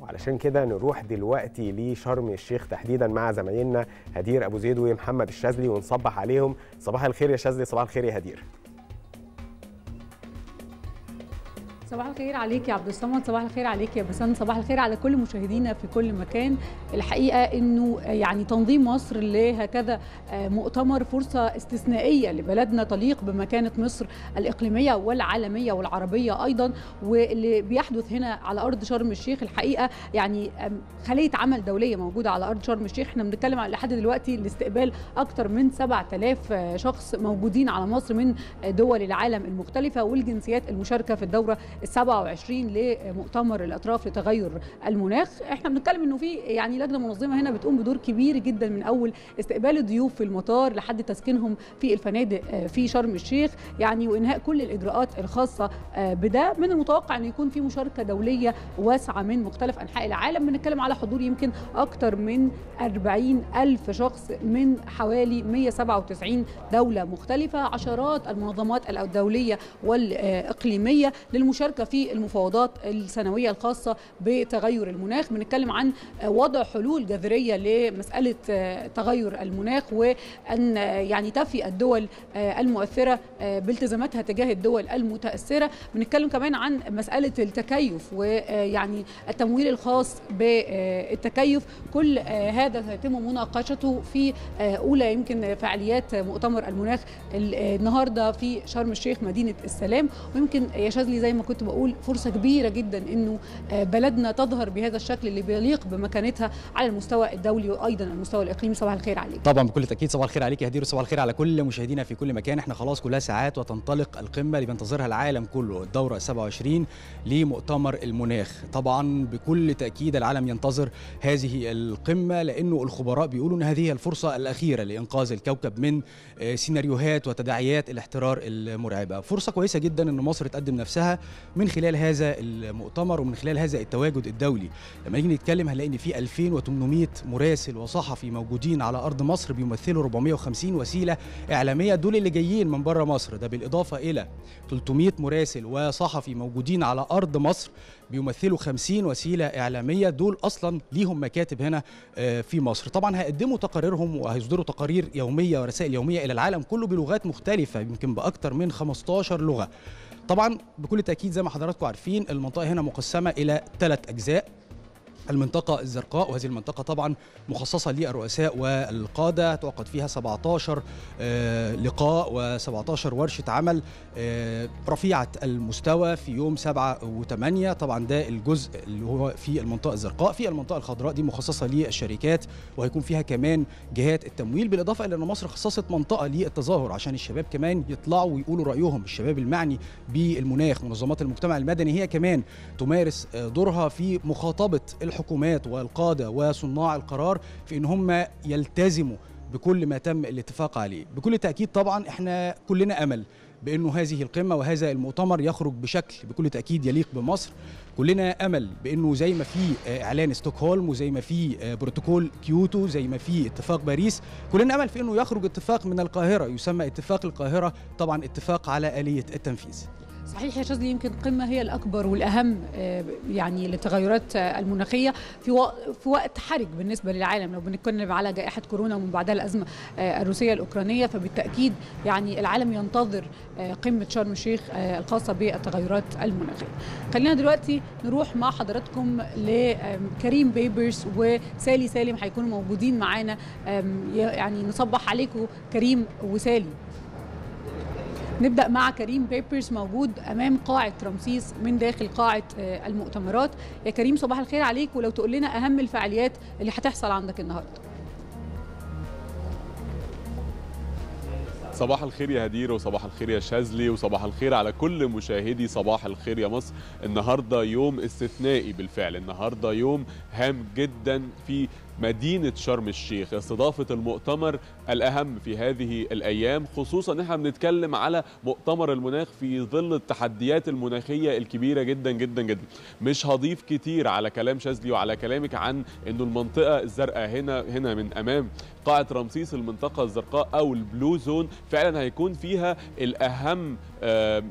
وعلشان كده نروح دلوقتي لشرم الشيخ تحديدا مع زمايلنا هدير ابو زيد ومحمد الشاذلي ونصبح عليهم. صباح الخير يا شاذلي. صباح الخير يا هدير. صباح الخير عليك يا عبد الصمد، صباح الخير عليك يا بسان، صباح الخير على كل مشاهدينا في كل مكان. الحقيقه انه يعني تنظيم مصر لهكذا مؤتمر فرصه استثنائيه لبلدنا، تليق بمكانه مصر الاقليميه والعالميه والعربيه ايضا، واللي بيحدث هنا على ارض شرم الشيخ الحقيقه يعني خليه عمل دوليه موجوده على ارض شرم الشيخ. احنا بنتكلم على لحد دلوقتي الاستقبال اكثر من 7000 شخص موجودين على مصر من دول العالم المختلفه، والجنسيات المشاركه في الدوره 27 لمؤتمر الاطراف لتغير المناخ. احنا بنتكلم انه في يعني لجنه منظمه هنا بتقوم بدور كبير جدا، من اول استقبال الضيوف في المطار لحد تسكينهم في الفنادق في شرم الشيخ يعني، وانهاء كل الاجراءات الخاصه بده. من المتوقع انه يكون في مشاركه دوليه واسعه من مختلف انحاء العالم. بنتكلم على حضور يمكن اكثر من 40,000 شخص من حوالي 197 دوله مختلفه، عشرات المنظمات الدوليه والاقليميه للمشاركه في المفاوضات السنويه الخاصه بتغير المناخ. بنتكلم عن وضع حلول جذريه لمساله تغير المناخ، وان يعني تفي الدول المؤثره بالتزاماتها تجاه الدول المتاثره. بنتكلم كمان عن مساله التكيف ويعني التمويل الخاص بالتكيف. كل هذا سيتم مناقشته في اولى يمكن فعاليات مؤتمر المناخ النهارده في شرم الشيخ مدينه السلام. ويمكن يا شاذلي زي ما كنت بقول فرصة كبيرة جدا انه بلدنا تظهر بهذا الشكل اللي بيليق بمكانتها على المستوى الدولي وايضا المستوى الاقليمي. صباح الخير عليك. طبعا بكل تاكيد صباح الخير عليك يا هدير، وصباح الخير على كل مشاهدينا في كل مكان. احنا خلاص كلها ساعات وتنطلق القمة اللي بينتظرها العالم كله، الدورة 27 لمؤتمر المناخ. طبعا بكل تاكيد العالم ينتظر هذه القمة، لانه الخبراء بيقولوا ان هذه الفرصة الاخيرة لانقاذ الكوكب من سيناريوهات وتداعيات الاحترار المرعبة. فرصة كويسة جدا ان مصر تقدم نفسها من خلال هذا المؤتمر ومن خلال هذا التواجد الدولي. لما نيجي نتكلم هنلاقي ان في 2800 مراسل وصحفي موجودين على ارض مصر، بيمثلوا 450 وسيله اعلاميه، دول اللي جايين من بره مصر. ده بالاضافه الى 300 مراسل وصحفي موجودين على ارض مصر، بيمثلوا 50 وسيله اعلاميه، دول اصلا ليهم مكاتب هنا في مصر. طبعا هيقدموا تقاريرهم وهيصدروا تقارير يوميه ورسائل يوميه الى العالم كله بلغات مختلفه، يمكن باكثر من 15 لغه. طبعا بكل تأكيد زي ما حضراتكم عارفين المنطقة هنا مقسمة إلى 3 أجزاء. المنطقة الزرقاء، وهذه المنطقة طبعا مخصصة للرؤساء والقادة، تعقد فيها 17 لقاء و17 ورشة عمل رفيعة المستوى في يوم 7 و8. طبعا ده الجزء اللي هو في المنطقة الزرقاء. في المنطقة الخضراء دي مخصصة للشركات، وهيكون فيها كمان جهات التمويل، بالإضافة إلى أن مصر خصصت منطقة للتظاهر عشان الشباب كمان يطلعوا ويقولوا رأيهم. الشباب المعني بالمناخ، منظمات المجتمع المدني هي كمان تمارس دورها في مخاطبة الحكومات والقادة وصناع القرار في ان هم يلتزموا بكل ما تم الاتفاق عليه. بكل تأكيد طبعا احنا كلنا امل بانه هذه القمة وهذا المؤتمر يخرج بشكل بكل تأكيد يليق بمصر. كلنا امل بانه زي ما في اعلان استوكهولم، وزي ما في بروتوكول كيوتو، زي ما في اتفاق باريس، كلنا امل في انه يخرج اتفاق من القاهرة يسمى اتفاق القاهرة، طبعا اتفاق على آلية التنفيذ. صحيح يا شاذلي، يمكن القمة هي الأكبر والأهم يعني للتغيرات المناخية في وقت حرج بالنسبة للعالم. لو بنتكلم على جائحة كورونا ومن بعدها الأزمة الروسية الأوكرانية، فبالتأكيد يعني العالم ينتظر قمة شرم الشيخ الخاصة بالتغيرات المناخية. خلينا دلوقتي نروح مع حضراتكم لكريم بيبرس وسالي سالم، هيكونوا موجودين معانا. يعني نصبح عليكم كريم وسالي. نبدأ مع كريم بيبرس موجود أمام قاعة رمسيس من داخل قاعة المؤتمرات. يا كريم صباح الخير عليك، ولو تقول لنا أهم الفعاليات اللي هتحصل عندك النهاردة. صباح الخير يا هدير، وصباح الخير يا شاذلي، وصباح الخير على كل مشاهدي صباح الخير يا مصر. النهاردة يوم استثنائي بالفعل، النهاردة يوم هام جدا في مدينة شرم الشيخ استضافة المؤتمر الأهم في هذه الأيام، خصوصا إن احنا بنتكلم على مؤتمر المناخ في ظل التحديات المناخية الكبيرة جدا جدا جدا. مش هضيف كتير على كلام شاذلي وعلى كلامك عن إنه المنطقة الزرقاء هنا من أمام قاعة رمسيس، المنطقة الزرقاء أو البلو زون فعلا هيكون فيها الأهم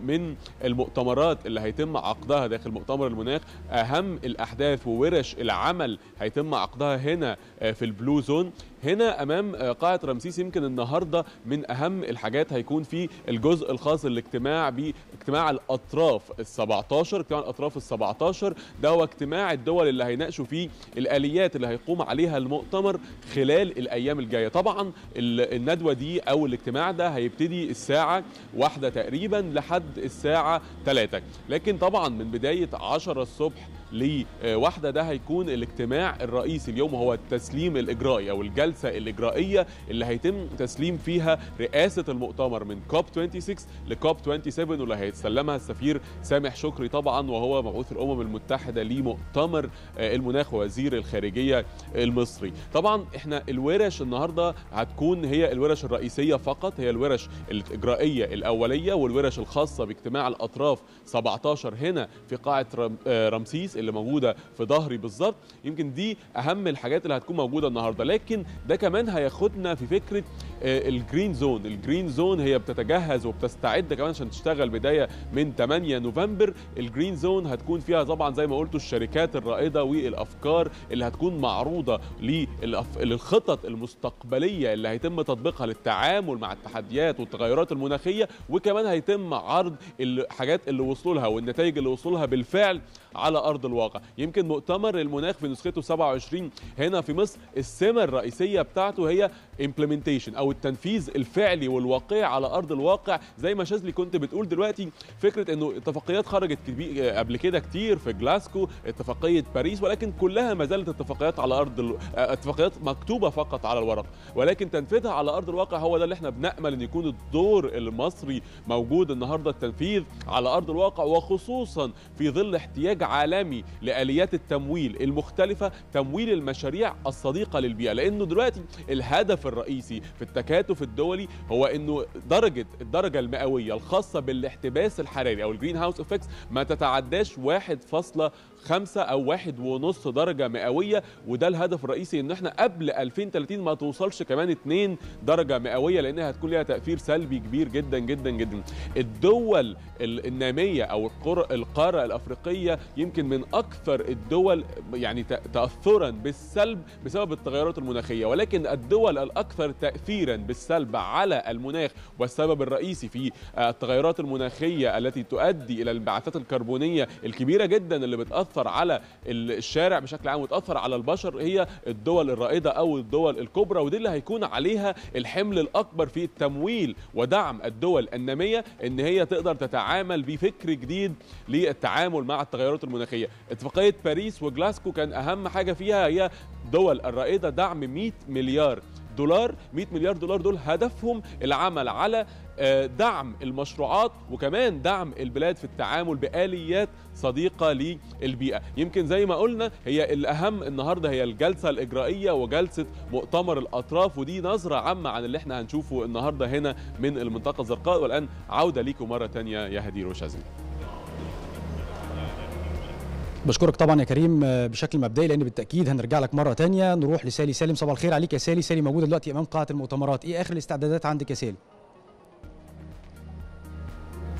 من المؤتمرات اللي هيتم عقدها داخل مؤتمر المناخ. أهم الأحداث وورش العمل هيتم عقدها هنا في البلو زون، هنا أمام قاعة رمسيس. يمكن النهاردة من أهم الحاجات هيكون في الجزء الخاص الاجتماع باجتماع الأطراف ال17، اجتماع الأطراف ال17 ده هو اجتماع الدول اللي هيناقشوا فيه الآليات اللي هيقوم عليها المؤتمر خلال الأيام الجاية. طبعا الندوة دي أو الاجتماع ده هيبتدي الساعة 1 تقريبا لحد الساعة 3، لكن طبعا من بداية 10 الصبح لوحدة ده هيكون الاجتماع الرئيسي. اليوم هو التسليم الإجرائي أو الجلسة الإجرائية اللي هيتم تسليم فيها رئاسة المؤتمر من كوب 26 لكوب 27، واللي هيتسلمها السفير سامح شكري طبعا وهو مبعوث الأمم المتحدة لمؤتمر المناخ ووزير الخارجية المصري. طبعا احنا الورش النهاردة هتكون هي الورش الرئيسية فقط، هي الورش الإجرائية الأولية والورش الخاصة باجتماع الأطراف 17 هنا في قاعة رمسيس اللي موجودة في ظهري بالظبط. يمكن دي أهم الحاجات اللي هتكون موجودة النهاردة، لكن ده كمان هياخدنا في فكرة الجرين زون. الجرين زون هي بتتجهز وبتستعد كمان عشان تشتغل بداية من 8 نوفمبر. الجرين زون هتكون فيها طبعا زي ما قلتوا الشركات الرائدة والأفكار اللي هتكون معروضة للخطط المستقبلية اللي هيتم تطبيقها للتعامل مع التحديات والتغيرات المناخية، وكمان هيتم عرض الحاجات اللي وصلولها والنتائج اللي وصلولها بالفعل على أرض الواقع. يمكن مؤتمر المناخ في نسخته 27 هنا في مصر السمة الرئيسية بتاعته هي implementation أو التنفيذ الفعلي والواقعي على أرض الواقع. زي ما شاذلي كنت بتقول دلوقتي، فكرة إنه اتفاقيات خرجت قبل كده كتير في جلاسكو، اتفاقية باريس، ولكن كلها ما زالت اتفاقيات على أرض اتفاقيات مكتوبة فقط على الورق، ولكن تنفيذها على أرض الواقع هو ده اللي احنا بنأمل إن يكون الدور المصري موجود النهاردة، التنفيذ على أرض الواقع، وخصوصا في ظل احتياج عالمي لآليات التمويل المختلفة، تمويل المشاريع الصديقة للبيئة. لأنه دلوقتي الهدف الرئيسي في التكاتف الدولي هو أنه الدرجة المئوية الخاصة بالاحتباس الحراري أو الجرين هاوس إفكتس ما تتعداش 1.5 أو 1.5 درجة مئوية، وده الهدف الرئيسي أن احنا قبل 2030 ما توصلش كمان 2 درجة مئوية، لأنها هتكون لها تأثير سلبي كبير جدا جدا جدا. الدول النامية أو القارة الأفريقية يمكن من أكثر الدول يعني تأثرا بالسلب بسبب التغيرات المناخية، ولكن الدول الأكثر تأثيرا بالسلب على المناخ والسبب الرئيسي في التغيرات المناخية التي تؤدي إلى الانبعاثات الكربونية الكبيرة جدا اللي بتأثر على الشارع بشكل عام وتأثر على البشر هي الدول الرائدة أو الدول الكبرى، ودي اللي هيكون عليها الحمل الأكبر في التمويل ودعم الدول النامية إن هي تقدر تتعامل بفكر جديد للتعامل مع التغيرات المناخية. اتفاقية باريس وجلاسكو كان أهم حاجة فيها هي الدول الرائدة دعم 100 مليار دولار، 100 مليار دولار دول هدفهم العمل على دعم المشروعات وكمان دعم البلاد في التعامل بآليات صديقة للبيئة. يمكن زي ما قلنا هي الأهم النهاردة هي الجلسة الإجرائية وجلسة مؤتمر الأطراف، ودي نظرة عامة عن اللي احنا هنشوفه النهاردة هنا من المنطقة الزرقاء. والآن عودة ليكم مرة تانية يا هدير وشاذلي. بشكرك طبعا يا كريم بشكل مبدئي، لان بالتاكيد هنرجع لك مره ثانيه. نروح لسالي سالم، صباح الخير عليك يا سالي. سالي موجوده دلوقتي امام قاعه المؤتمرات، ايه اخر الاستعدادات عندك يا سالي؟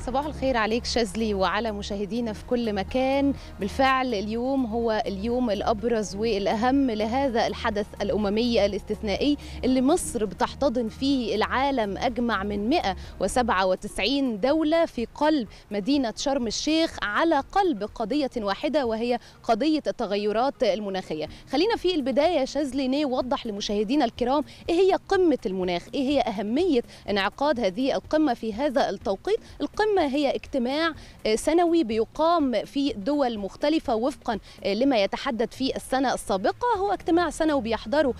صباح الخير عليك شاذلي وعلى مشاهدينا في كل مكان. بالفعل اليوم هو اليوم الأبرز والأهم لهذا الحدث الأممي الاستثنائي اللي مصر بتحتضن فيه العالم أجمع من 197 دولة في قلب مدينة شرم الشيخ على قلب قضية واحدة وهي قضية التغيرات المناخية. خلينا في البداية شاذلي نوضح لمشاهدينا الكرام إيه هي قمة المناخ، إيه هي أهمية انعقاد هذه القمة في هذا التوقيت. القمة كما هي اجتماع سنوي بيقام في دول مختلفة وفقا لما يتحدد في السنة السابقة. هو اجتماع سنوي بيحضره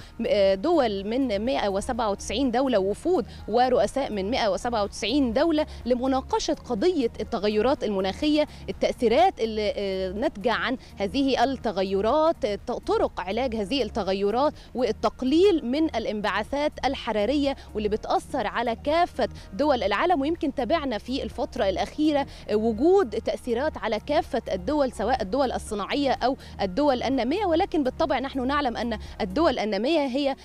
دول من 197 دولة وفود ورؤساء من 197 دولة لمناقشة قضية التغيرات المناخية، التأثيرات اللي ناتجة عن هذه التغيرات، طرق علاج هذه التغيرات، والتقليل من الانبعاثات الحرارية واللي بتأثر على كافة دول العالم. ويمكن تابعنا في الفترة الأخيرة وجود تأثيرات على كافة الدول سواء الدول الصناعية أو الدول النامية، ولكن بالطبع نحن نعلم أن الدول النامية هي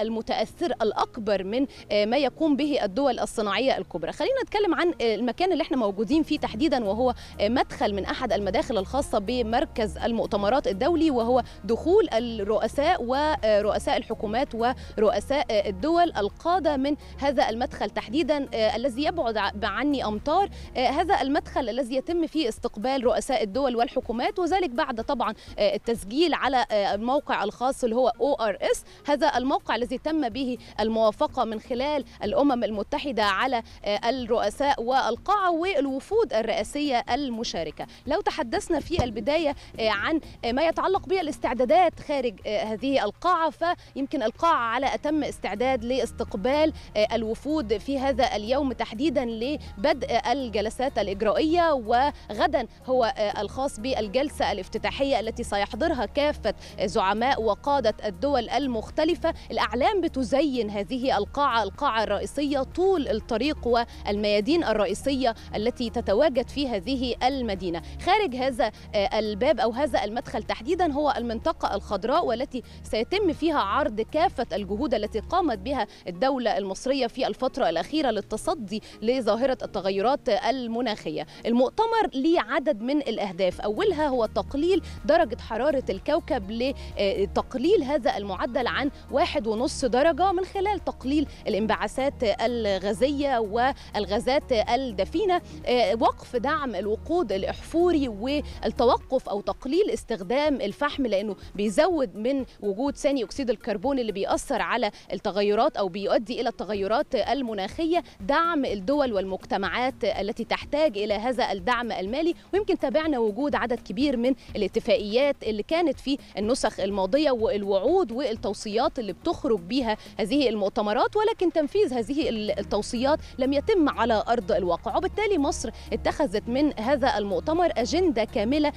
المتأثر الأكبر من ما يقوم به الدول الصناعية الكبرى. خلينا نتكلم عن المكان اللي احنا موجودين فيه تحديدا، وهو مدخل من أحد المداخل الخاصة بمركز المؤتمرات الدولي، وهو دخول الرؤساء ورؤساء الحكومات ورؤساء الدول القادة من هذا المدخل تحديدا الذي يبعد عني أمتار. هذا المدخل الذي يتم فيه استقبال رؤساء الدول والحكومات، وذلك بعد طبعا التسجيل على الموقع الخاص اللي هو ORS، هذا الموقع الذي تم به الموافقة من خلال الأمم المتحدة على الرؤساء والقاعة والوفود الرئاسية المشاركة. لو تحدثنا في البداية عن ما يتعلق بالاستعدادات خارج هذه القاعة، فيمكن القاعة على أتم استعداد لاستقبال الوفود في هذا اليوم تحديدا لبدء الجلسات الإجرائية، وغدا هو الخاص بالجلسة الافتتاحية التي سيحضرها كافة زعماء وقادة الدول المختلفة. الأعلام بتزين هذه القاعة الرئيسية طول الطريق والميادين الرئيسية التي تتواجد في هذه المدينة. خارج هذا الباب أو هذا المدخل تحديدا هو المنطقة الخضراء، والتي سيتم فيها عرض كافة الجهود التي قامت بها الدولة المصرية في الفترة الأخيرة للتصدي لظاهرة التغيرات المناخية. المؤتمر ليه عدد من الأهداف، أولها هو تقليل درجة حرارة الكوكب لتقليل هذا المعدل عن 1.5 درجة من خلال تقليل الانبعاثات الغازية والغازات الدفينة، وقف دعم الوقود الأحفوري، والتوقف أو تقليل استخدام الفحم لأنه بيزود من وجود ثاني أكسيد الكربون اللي بيأثر على التغيرات أو بيؤدي إلى التغيرات المناخية، دعم الدول والمجتمعات التي تحتاج إلى هذا الدعم المالي. ويمكن تابعنا وجود عدد كبير من الاتفاقيات اللي كانت في النسخ الماضية والوعود والتوصيات اللي بتخرج بها هذه المؤتمرات، ولكن تنفيذ هذه التوصيات لم يتم على أرض الواقع، وبالتالي مصر اتخذت من هذا المؤتمر أجندة كاملة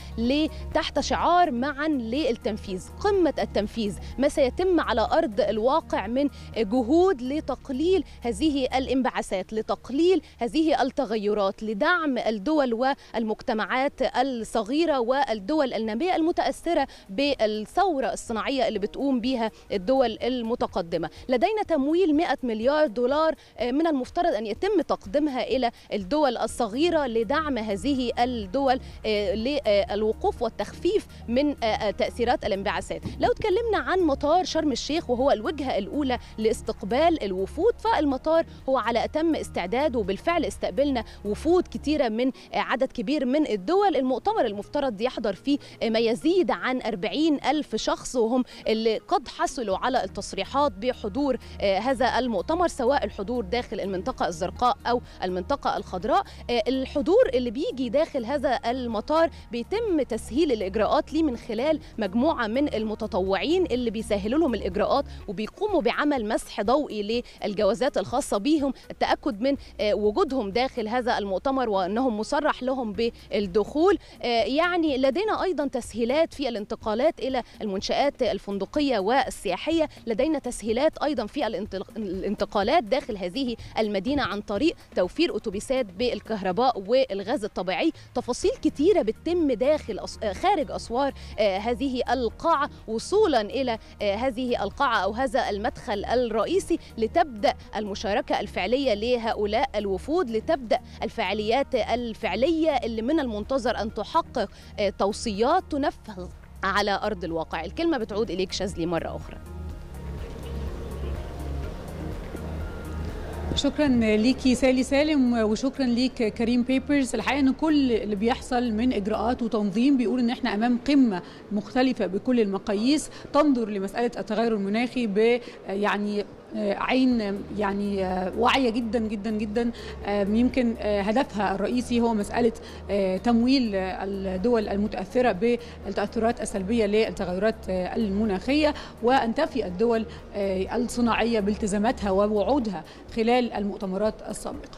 تحت شعار معا للتنفيذ، قمة التنفيذ، ما سيتم على أرض الواقع من جهود لتقليل هذه الانبعاثات، لتقليل هذه التغيرات، لدعم الدول والمجتمعات الصغيرة والدول النامية المتأثرة بالثورة الصناعية اللي بتقوم بها الدول المتقدمة. لدينا تمويل 100 مليار دولار من المفترض أن يتم تقديمها إلى الدول الصغيرة لدعم هذه الدول للوقوف والتخفيف من تأثيرات الانبعاثات. لو تكلمنا عن مطار شرم الشيخ وهو الوجهة الأولى لاستقبال الوفود، فالمطار هو على أتم استعداد، وبالفعل استقبلنا وفود كثيرة من عدد كبير من الدول. المؤتمر المفترض يحضر فيه ما يزيد عن 40,000 شخص، وهم اللي قد حصلوا على التصريحات بحضور هذا المؤتمر، سواء الحضور داخل المنطقة الزرقاء أو المنطقة الخضراء. الحضور اللي بيجي داخل هذا المطار بيتم تسهيل الإجراءات ليه من خلال مجموعة من المتطوعين اللي بيسهلوا لهم الإجراءات وبيقوموا بعمل مسح ضوئي للجوازات الخاصة بيهم، التأكد من وجودهم داخل هذا المؤتمر وأنهم مصرح لهم بالدخول. يعني لدينا أيضا تسهيلات في الانتقالات إلى المنشآت الفندقية والسياحية، لدينا تسهيلات أيضا في الانتقالات داخل هذه المدينة عن طريق توفير أتوبيسات بالكهرباء والغاز الطبيعي. تفاصيل كتيرة بتتم خارج أسوار هذه القاعة وصولا إلى هذه القاعة أو هذا المدخل الرئيسي، لتبدأ المشاركة الفعلية لهؤلاء الوفود، لتبدأ الفعاليات الفعلية اللي من المنتظر أن تحقق توصيات تنفذ على أرض الواقع. الكلمة بتعود إليك شاذلي مرة أخرى. شكرا ليكي سالي سالم، وشكرا ليك كريم بيبرس. الحقيقه ان كل اللي بيحصل من اجراءات وتنظيم بيقول ان احنا امام قمه مختلفه بكل المقاييس، تنظر لمساله التغير المناخي يعني عين يعني واعية جدا جدا جدا، يمكن هدفها الرئيسي هو مسألة تمويل الدول المتأثرة بالتأثرات السلبية للتغيرات المناخية، وأن تفي الدول الصناعية بالتزاماتها ووعودها خلال المؤتمرات السابقة.